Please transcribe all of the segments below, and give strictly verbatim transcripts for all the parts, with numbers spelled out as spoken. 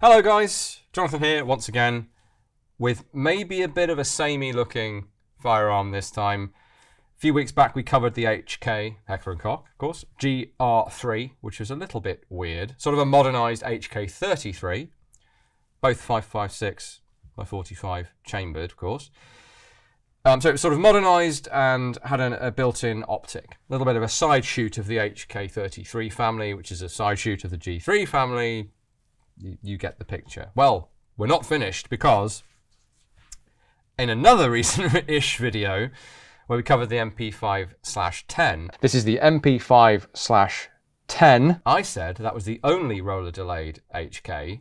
Hello guys, Jonathan here once again with maybe a bit of a samey looking firearm this time. A few weeks back we covered the H K Heckler and Koch, of course, G R three, which was a little bit weird, sort of a modernised H K thirty-three, both five five six by forty-five chambered, of course. Um, so it was sort of modernised and had an, a built-in optic. A little bit of a side shoot of the H K thirty-three family, which is a side shoot of the G three family. You, you get the picture. Well, we're not finished because in another recent-ish video where we covered the M P five slash ten. This is the M P five slash ten. I said that was the only roller-delayed H K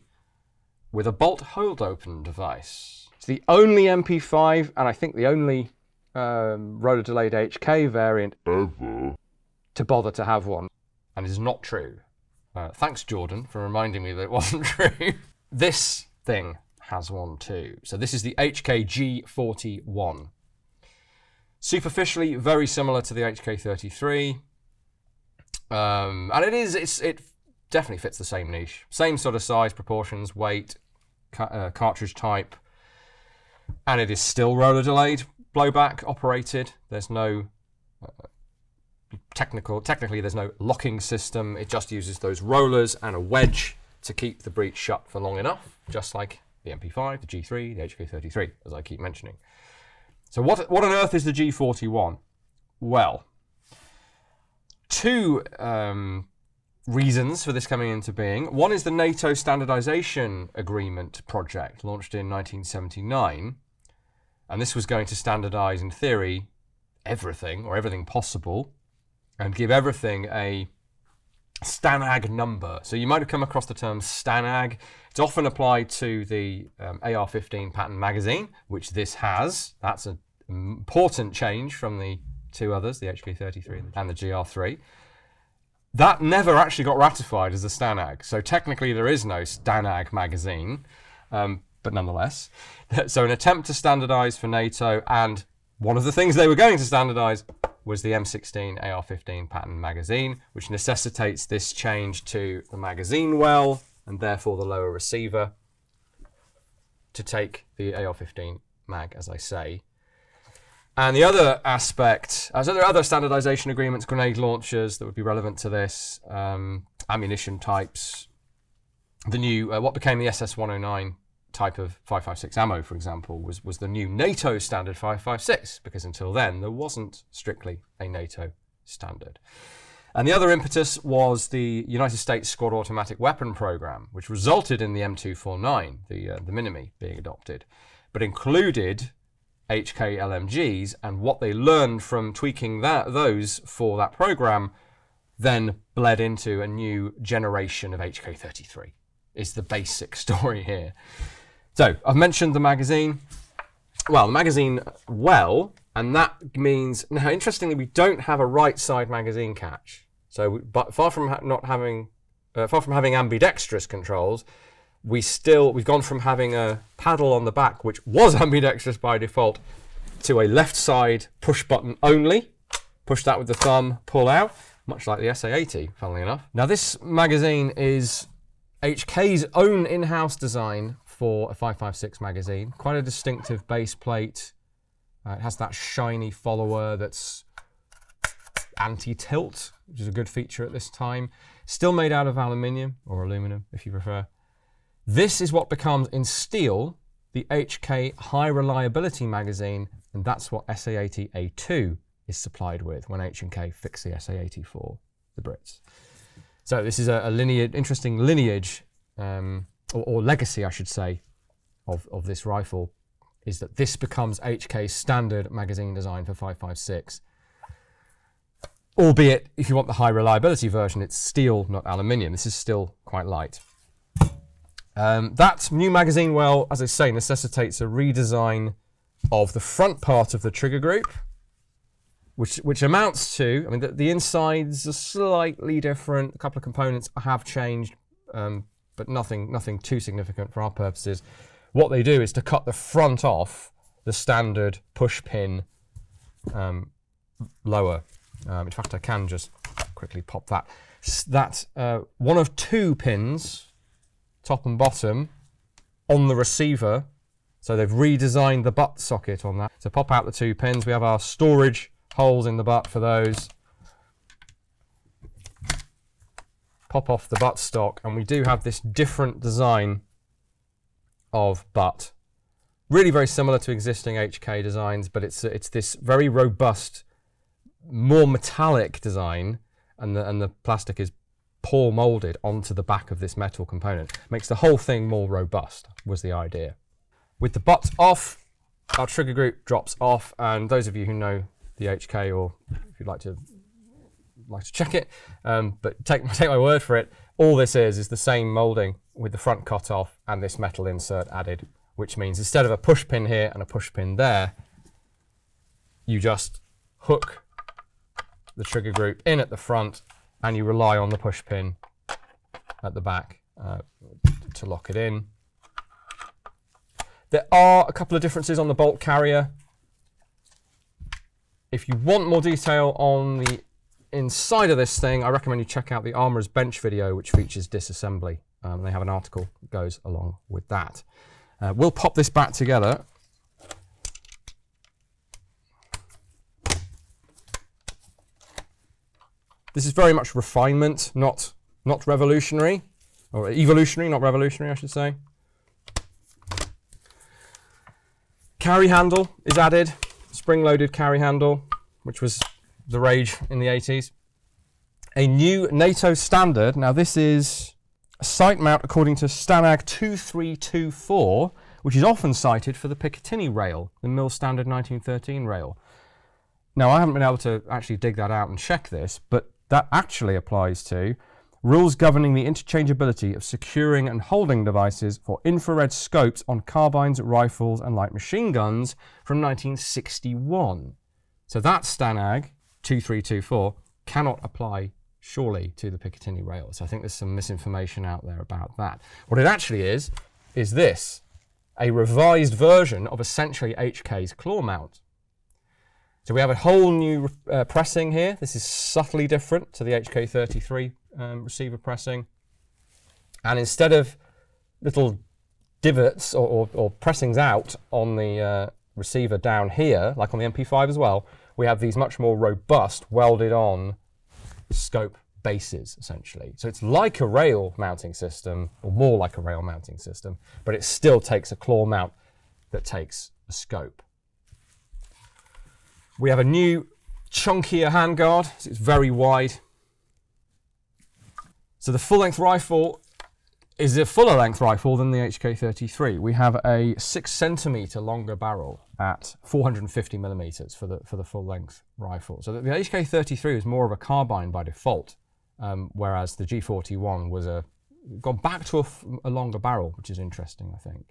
with a bolt hold-open device. It's the only M P five, and I think the only um, roller-delayed H K variant ever to bother to have one. And it's not true. Uh, thanks, Jordan, for reminding me that it wasn't true. This thing has one too. So this is the H K G forty-one. Superficially, very similar to the H K thirty-three. Um, and it is, it's, it definitely fits the same niche. Same sort of size, proportions, weight, ca uh, cartridge type. And it is still roller delayed, blowback operated. There's no uh, technical, technically there's no locking system. It just uses those rollers and a wedge to keep the breech shut for long enough, just like the M P five, the G three, the H K thirty-three, as I keep mentioning. So what, what on earth is the G forty-one? Well, two um, reasons for this coming into being. One is the NATO standardization agreement project launched in nineteen seventy-nine, and this was going to standardize in theory everything or everything possible and give everything a STANAG number. So you might have come across the term STANAG. It's often applied to the um, A R fifteen pattern magazine, which this has. That's an important change from the two others, the H K thirty-three and the G R three. That never actually got ratified as a STANAG, so technically there is no STANAG magazine, um, but nonetheless. So an attempt to standardise for NATO, and one of the things they were going to standardise was the M sixteen A R fifteen pattern magazine, which necessitates this change to the magazine well, and therefore the lower receiver, to take the A R fifteen mag, as I say. And the other aspect, uh, so there are other standardization agreements, grenade launchers that would be relevant to this, um, ammunition types, the new, uh, what became the S S one oh nine type of five five six ammo, for example, was, was the new NATO standard five five six, because until then there wasn't strictly a NATO standard. And the other impetus was the United States Squad Automatic Weapon Program, which resulted in the M two forty-nine, the, uh, the Minimi, being adopted, but included H K L M Gs, and what they learned from tweaking that those for that program then bled into a new generation of H K thirty-three, is the basic story here. So I've mentioned the magazine, well, the magazine well, and that means, now interestingly, we don't have a right side magazine catch. So we, but far from ha not having, uh, far from having ambidextrous controls, we still, we've gone from having a paddle on the back, which was ambidextrous by default, to a left side push button only. Push that with the thumb, pull out, much like the S A eighty, funnily enough. Now this magazine is H K's own in-house design for a five five six magazine. Quite a distinctive base plate. Uh, it has that shiny follower that's anti-tilt, which is a good feature at this time. Still made out of aluminium, or aluminum if you prefer. This is what becomes, in steel, the H K High Reliability magazine, and that's what S A eighty A two is supplied with when H and K fixed the S A eighty for the Brits. So this is a, a lineage, interesting lineage, um, or, or legacy, I should say, of, of this rifle, is that this becomes H K's standard magazine design for five five six. Albeit, if you want the high reliability version, it's steel, not aluminium. This is still quite light. Um, that new magazine well, as I say, necessitates a redesign of the front part of the trigger group, which which amounts to, I mean, the, the insides are slightly different. A couple of components have changed, um, but nothing nothing too significant for our purposes. What they do is to cut the front off the standard push pin um, lower. Um, in fact, I can just quickly pop that. That's uh, one of two pins top and bottom on the receiver. So they've redesigned the butt socket on that. So pop out the two pins. We have our storage holes in the butt for those. Pop off the butt stock, and we do have this different design of butt. Really very similar to existing H K designs, but it's it's this very robust, more metallic design, and the, and the plastic is pour molded onto the back of this metal component. Makes the whole thing more robust, was the idea. With the butt off, our trigger group drops off, and those of you who know the H K, or if you'd like to like to check it, um, but take, take my word for it, all this is is the same molding with the front cut off and this metal insert added, which means instead of a push pin here and a push pin there, you just hook the trigger group in at the front and you rely on the push pin at the back uh, to lock it in. There are a couple of differences on the bolt carrier. If you want more detail on the inside of this thing, I recommend you check out the Armourer's Bench video, which features disassembly. Um, they have an article that goes along with that. Uh, we'll pop this back together. This is very much refinement, not, not revolutionary, or evolutionary, not revolutionary, I should say. Carry handle is added, spring-loaded carry handle, which was the rage in the eighties. A new NATO standard. Now this is a sight mount according to STANAG two three two four, which is often cited for the Picatinny rail, the M I L standard nineteen thirteen rail. Now I haven't been able to actually dig that out and check this, but that actually applies to rules governing the interchangeability of securing and holding devices for infrared scopes on carbines, rifles and light machine guns from nineteen sixty-one. So that STANAG two three two four cannot apply, surely, to the Picatinny rails. I think there's some misinformation out there about that. What it actually is, is this, a revised version of essentially H K's claw mount. So we have a whole new uh, pressing here. This is subtly different to the H K thirty-three um, receiver pressing. And instead of little divots or, or, or pressings out on the uh, receiver down here, like on the M P five as well, we have these much more robust, welded-on scope bases, essentially. So it's like a rail mounting system, or more like a rail mounting system, but it still takes a claw mount that takes a scope. We have a new, chunkier handguard, so it's very wide. So the full-length rifle is a fuller-length rifle than the H K thirty-three. We have a six centimetre longer barrel at four hundred fifty millimetres for the, for the full-length rifle. So the, the H K thirty-three is more of a carbine by default, um, whereas the G forty-one was a, gone back to a, a longer barrel, which is interesting, I think.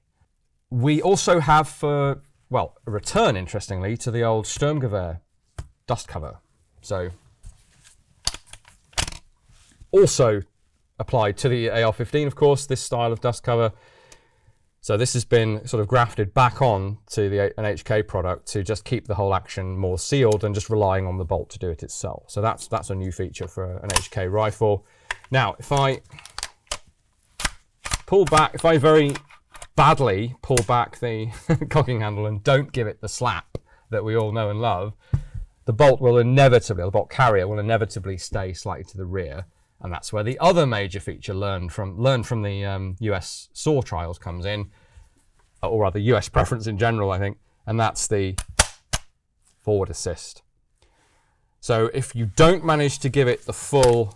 We also have, for, well, a return, interestingly, to the old Sturmgewehr dust cover. So, also applied to the A R fifteen, of course, this style of dust cover. So this has been sort of grafted back on to the, an H K product to just keep the whole action more sealed than just relying on the bolt to do it itself. So that's, that's a new feature for an H K rifle. Now, if I pull back, if I very badly pull back the cocking handle and don't give it the slap that we all know and love, the bolt will inevitably, the bolt carrier will inevitably stay slightly to the rear. And that's where the other major feature learned from, learned from the um, U S SAW trials comes in, or rather U S preference in general, I think, and that's the forward assist. So if you don't manage to give it the full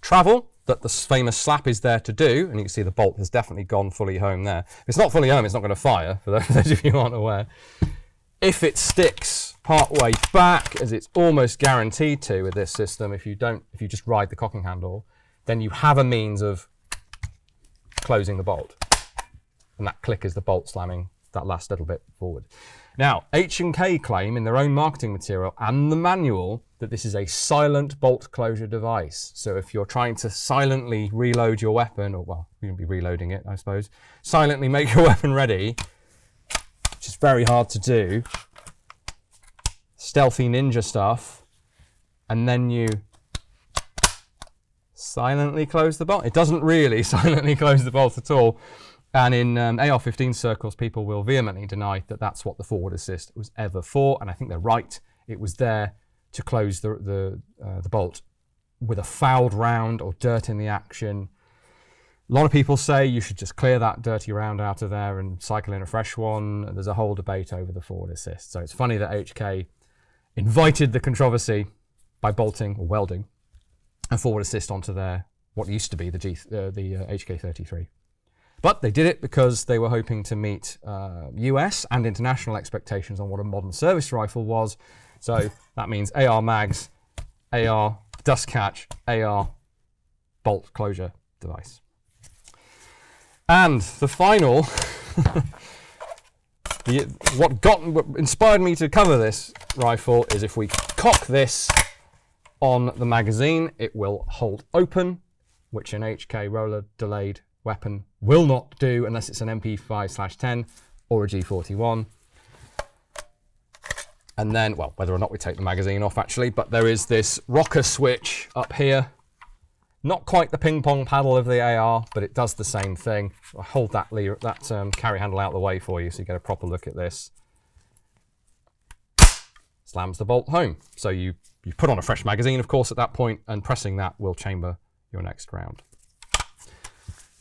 travel that the famous slap is there to do, and you can see the bolt has definitely gone fully home there. If it's not fully home, it's not going to fire, for those of you who aren't aware. If it sticks partway back, as it's almost guaranteed to with this system, if you don't, if you just ride the cocking handle, then you have a means of closing the bolt, and that click is the bolt slamming that last little bit forward. Now, H and K claim in their own marketing material and the manual that this is a silent bolt closure device. So if you're trying to silently reload your weapon, or well, you wouldn't be reloading it, I suppose, silently make your weapon ready, which is very hard to do, stealthy ninja stuff, and then you silently close the bolt. It doesn't really silently close the bolt at all. And in um, A R fifteen circles, people will vehemently deny that that's what the forward assist was ever for. And I think they're right. It was there to close the, the, uh, the bolt with a fouled round or dirt in the action. A lot of people say you should just clear that dirty round out of there and cycle in a fresh one. There's a whole debate over the forward assist. So it's funny that H K invited the controversy by bolting or welding a forward assist onto their, what used to be the, G, uh, the uh, H K thirty-three. But they did it because they were hoping to meet uh, U S and international expectations on what a modern service rifle was. So that means A R mags, A R dust catch, A R bolt closure device. And the final, the, what got what inspired me to cover this rifle is if we cock this on the magazine, it will hold open, which an H K roller delayed weapon will not do unless it's an M P five slash ten or a G forty-one. And then, well, whether or not we take the magazine off actually, but there is this rocker switch up here. Not quite the ping pong paddle of the A R, but it does the same thing. I'll hold that, lever, that um, carry handle out of the way for you so you get a proper look at this. Slams the bolt home. So you, you put on a fresh magazine, of course, at that point, and pressing that will chamber your next round.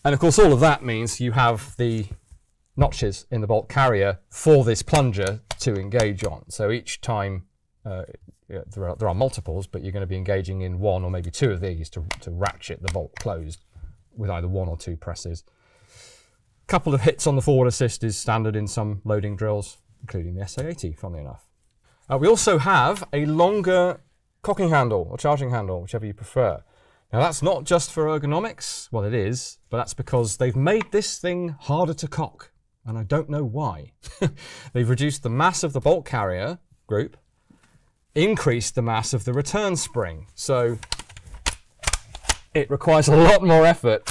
And of course, all of that means you have the notches in the bolt carrier for this plunger to engage on. So each time, uh, there, are, there are multiples, but you're going to be engaging in one or maybe two of these to, to ratchet the bolt closed with either one or two presses. A couple of hits on the forward assist is standard in some loading drills, including the S A eighty, funnily enough. Uh, we also have a longer cocking handle or charging handle, whichever you prefer. Now that's not just for ergonomics, well it is, but that's because they've made this thing harder to cock, and I don't know why. They've reduced the mass of the bolt carrier group, increased the mass of the return spring, so it requires a lot more effort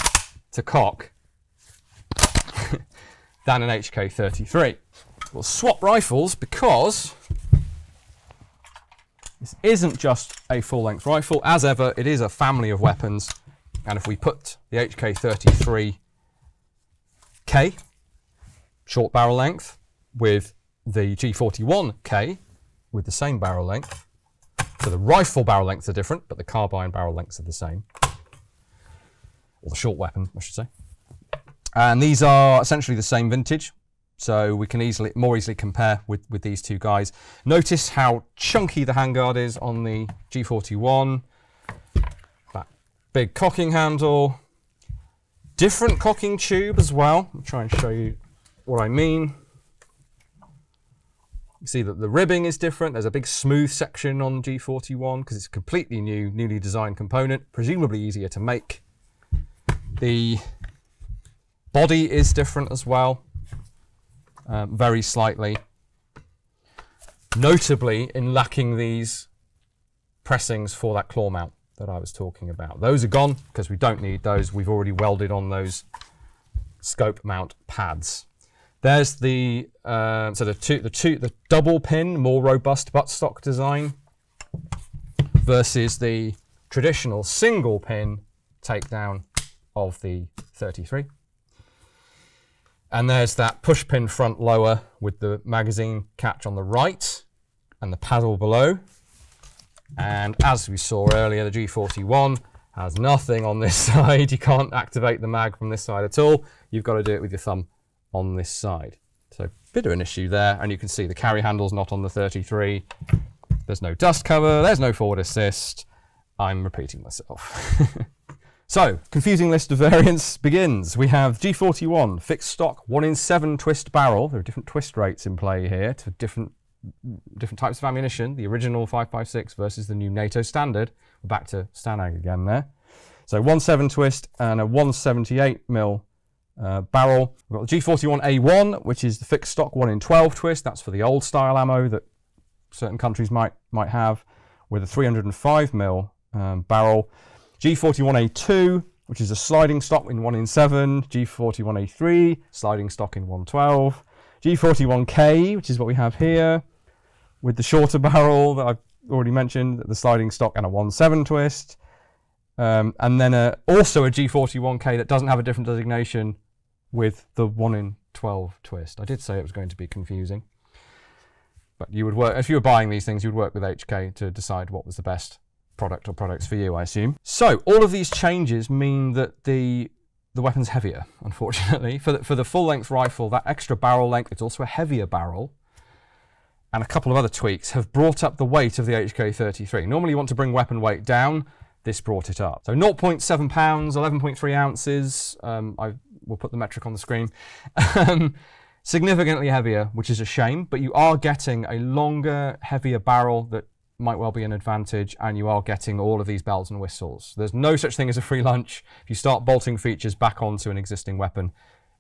to cock than an H K thirty-three. We'll swap rifles because this isn't just a full-length rifle. As ever, it is a family of weapons. And if we put the H K thirty-three K, short barrel length, with the G forty-one K, with the same barrel length, so the rifle barrel lengths are different, but the carbine barrel lengths are the same. Or the short weapon, I should say. And these are essentially the same vintage. So we can easily, more easily compare with, with these two guys. Notice how chunky the handguard is on the G forty-one. That big cocking handle. Different cocking tube as well. I'll try and show you what I mean. You see that the ribbing is different. There's a big smooth section on the G forty-one because it's a completely new, newly designed component, presumably easier to make. The body is different as well. Um, very slightly, notably in lacking these pressings for that claw mount that I was talking about. Those are gone because we don't need those. We've already welded on those scope mount pads. There's the uh, so the two the two the double pin, more robust buttstock design versus the traditional single pin takedown of the thirty-three. And there's that pushpin front lower with the magazine catch on the right and the paddle below. And as we saw earlier, the G forty-one has nothing on this side. You can't activate the mag from this side at all. You've got to do it with your thumb on this side. So a bit of an issue there. And you can see the carry handle's not on the thirty-three. There's no dust cover. There's no forward assist. I'm repeating myself. So, confusing list of variants begins. We have G forty-one, fixed stock, one in seven twist barrel. There are different twist rates in play here to different, different types of ammunition. The original five five six versus the new NATO standard. We're back to STANAG again there. So, one seven twist and a one seventy-eight mil uh, barrel. We've got the G forty-one A one, which is the fixed stock one in twelve twist. That's for the old style ammo that certain countries might, might have, with a three oh five mil um, barrel. G forty-one A two, which is a sliding stock in one in seven, G forty-one A three, sliding stock in one twelve, G forty-one K, which is what we have here, with the shorter barrel that I've already mentioned, the sliding stock and a one seven twist, um, and then a, also a G forty-one K that doesn't have a different designation with the one in twelve twist. I did say it was going to be confusing, but you would work, if you were buying these things, you would work with H K to decide what was the best product or products for you, I assume. So all of these changes mean that the the weapon's heavier, unfortunately. For the, for the full-length rifle, that extra barrel length, it's also a heavier barrel, and a couple of other tweaks have brought up the weight of the H K thirty-three. Normally you want to bring weapon weight down, this brought it up. So zero point seven pounds, eleven point three ounces, um, I will put the metric on the screen. Significantly heavier, which is a shame, but you are getting a longer, heavier barrel that might well be an advantage, and you are getting all of these bells and whistles. There's no such thing as a free lunch. If you start bolting features back onto an existing weapon,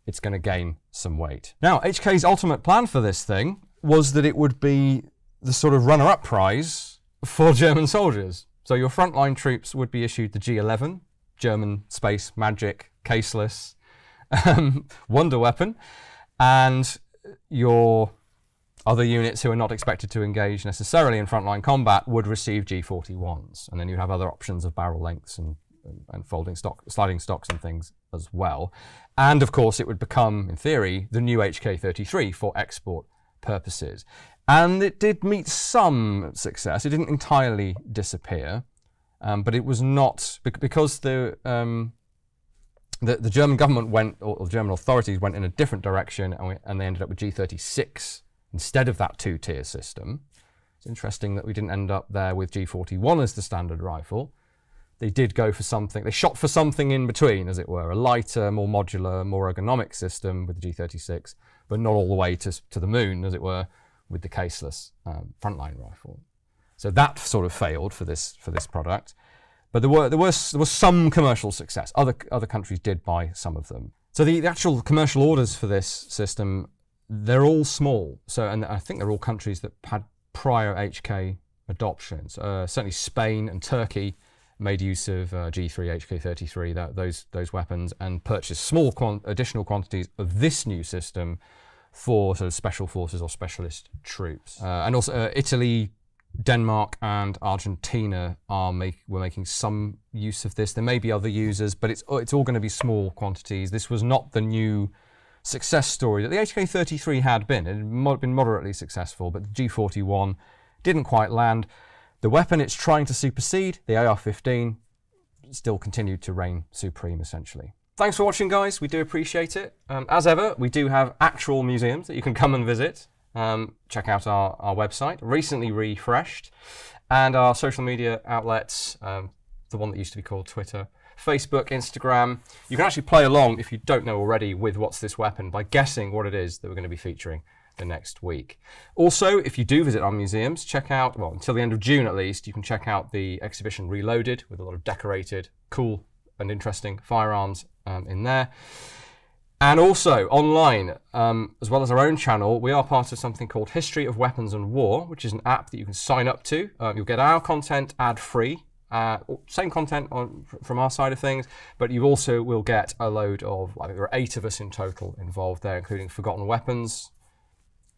it's going to gain some weight. Now, H K's ultimate plan for this thing was that it would be the sort of runner-up prize for German soldiers. So your frontline troops would be issued the G eleven, German space magic, caseless, um, wonder weapon, and your other units who are not expected to engage necessarily in frontline combat would receive G forty-ones, and then you have other options of barrel lengths and, and, and folding stock, sliding stocks and things as well. And of course it would become, in theory, the new H K thirty-three for export purposes. And it did meet some success. It didn't entirely disappear, um, but it was not, because the, um, the, the German government went, or, or German authorities went in a different direction, and, we, and they ended up with G thirty-six instead of that two-tier system. It's interesting that we didn't end up there with G forty-one as the standard rifle. They did go for something, they shot for something in between, as it were, a lighter, more modular, more ergonomic system with the G thirty-six, but not all the way to, to the moon, as it were, with the caseless um, frontline rifle. So that sort of failed for this, for this product. But there were, there were, there was some commercial success. Other, other countries did buy some of them. So the, the actual commercial orders for this system, they're all small, so, and I think they're all countries that had prior H K adoptions. Uh, certainly Spain and Turkey made use of uh, G three, H K thirty-three, that, those, those weapons, and purchased small quant additional quantities of this new system for sort of special forces or specialist troops. Uh, and also uh, Italy, Denmark and Argentina are make, were making some use of this. There may be other users, but it's, it's all going to be small quantities. This was not the new success story that the H K thirty-three had been. It had been moderately successful, but the G forty-one didn't quite land. The weapon it's trying to supersede, the A R fifteen, still continued to reign supreme, essentially. Thanks for watching, guys. We do appreciate it. Um, as ever, we do have actual museums that you can come and visit. Um, check out our, our website, recently refreshed, and our social media outlets, um, the one that used to be called Twitter, Facebook, Instagram. You can actually play along, if you don't know already, with What's This Weapon by guessing what it is that we're going to be featuring the next week. Also, if you do visit our museums, check out, well, until the end of June at least, you can check out the exhibition Reloaded, with a lot of decorated, cool and interesting firearms um, in there. And also online, um, as well as our own channel, we are part of something called History of Weapons and War, which is an app that you can sign up to. Uh, you'll get our content ad-free. Uh, same content on, from our side of things, but you also will get a load of, I think there are eight of us in total involved there, including Forgotten Weapons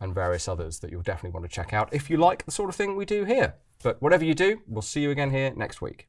and various others that you'll definitely want to check out if you like the sort of thing we do here. But whatever you do, we'll see you again here next week.